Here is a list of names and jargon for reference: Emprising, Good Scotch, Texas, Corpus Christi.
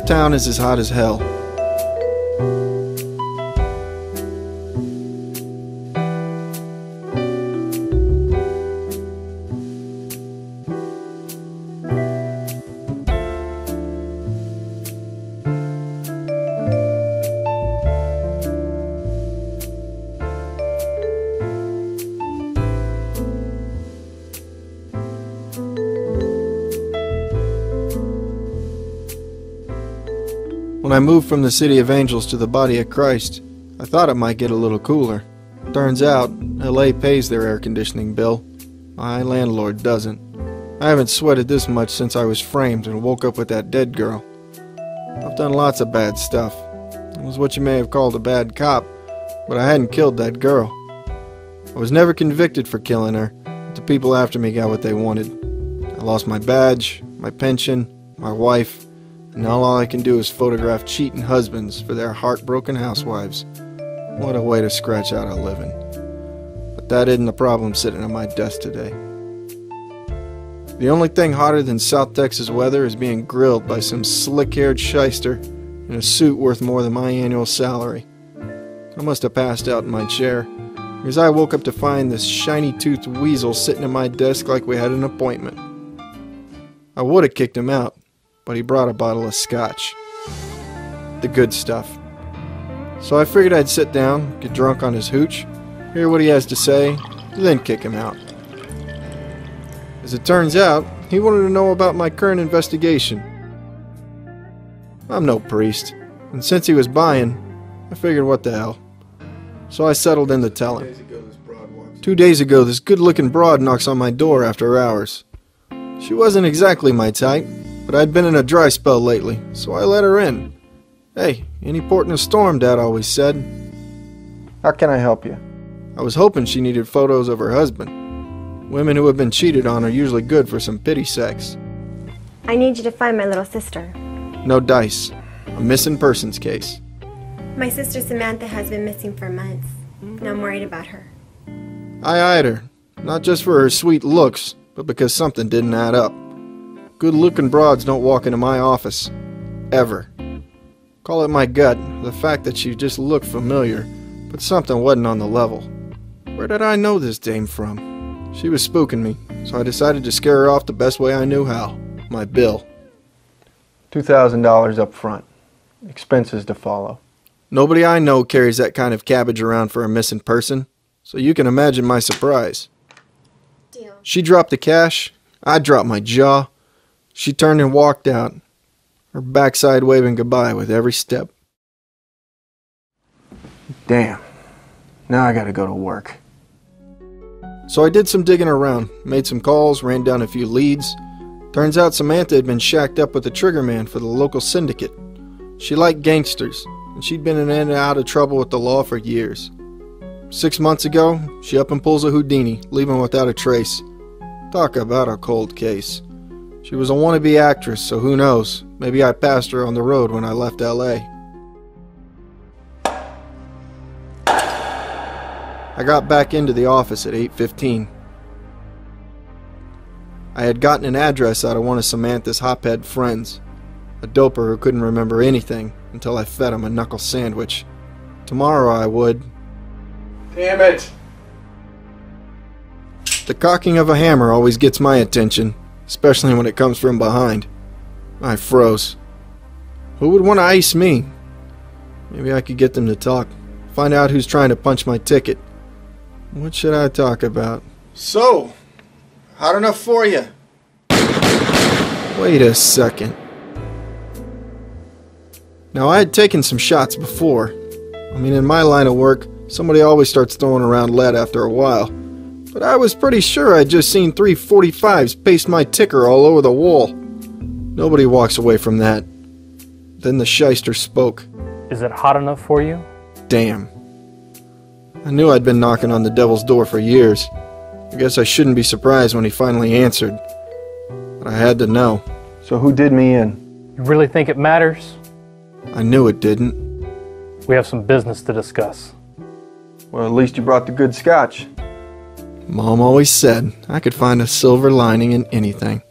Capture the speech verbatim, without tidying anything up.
This town is as hot as hell. When I moved from the City of Angels to the Body of Christ, I thought it might get a little cooler. Turns out, L A pays their air conditioning bill. My landlord doesn't. I haven't sweated this much since I was framed and woke up with that dead girl. I've done lots of bad stuff. I was what you may have called a bad cop, but I hadn't killed that girl. I was never convicted for killing her, but the people after me got what they wanted. I lost my badge, my pension, my wife. Now all I can do is photograph cheating husbands for their heartbroken housewives. What a way to scratch out a living. But that isn't the problem sitting at my desk today. The only thing hotter than South Texas weather is being grilled by some slick-haired shyster in a suit worth more than my annual salary. I must have passed out in my chair, because I woke up to find this shiny-toothed weasel sitting at my desk like we had an appointment. I would have kicked him out, but he brought a bottle of scotch. The good stuff. So I figured I'd sit down, get drunk on his hooch, hear what he has to say, then kick him out. As it turns out, he wanted to know about my current investigation. I'm no priest, and since he was buying, I figured what the hell. So I settled in to tell him. Two days ago, this good-looking broad knocks on my door after hours. She wasn't exactly my type, but I'd been in a dry spell lately, so I let her in. Hey, any port in a storm, Dad always said. How can I help you? I was hoping she needed photos of her husband. Women who have been cheated on are usually good for some pity sex. I need you to find my little sister. No dice. A missing persons case. My sister Samantha has been missing for months, and I'm worried about her. I eyed her, not just for her sweet looks, but because something didn't add up. Good-looking broads don't walk into my office. Ever. Call it my gut, the fact that she just looked familiar, but something wasn't on the level. Where did I know this dame from? She was spooking me, so I decided to scare her off the best way I knew how. My bill. two thousand dollars up front. Expenses to follow. Nobody I know carries that kind of cabbage around for a missing person, so you can imagine my surprise. Deal. She dropped the cash, I dropped my jaw. She turned and walked out, her backside waving goodbye with every step. Damn, now I gotta go to work. So I did some digging around, made some calls, ran down a few leads. Turns out Samantha had been shacked up with a trigger man for the local syndicate. She liked gangsters, and she'd been in and out of trouble with the law for years. Six months ago, she up and pulls a Houdini, leaving without a trace. Talk about a cold case. She was a wannabe actress, so who knows? Maybe I passed her on the road when I left L A I got back into the office at eight fifteen. I had gotten an address out of one of Samantha's hophead friends, a doper who couldn't remember anything until I fed him a knuckle sandwich. Tomorrow I would. Damn it! The cocking of a hammer always gets my attention, especially when it comes from behind. I froze. Who would want to ice me? Maybe I could get them to talk. Find out who's trying to punch my ticket. What should I talk about? So, hot enough for you? Wait a second. Now, I had taken some shots before. I mean, in my line of work, somebody always starts throwing around lead after a while. But I was pretty sure I'd just seen three forty-fives paste my ticker all over the wall. Nobody walks away from that. Then the shyster spoke. Is it hot enough for you? Damn. I knew I'd been knocking on the devil's door for years. I guess I shouldn't be surprised when he finally answered. But I had to know. So who did me in? You really think it matters? I knew it didn't. We have some business to discuss. Well, at least you brought the good scotch. Mom always said I could find a silver lining in anything.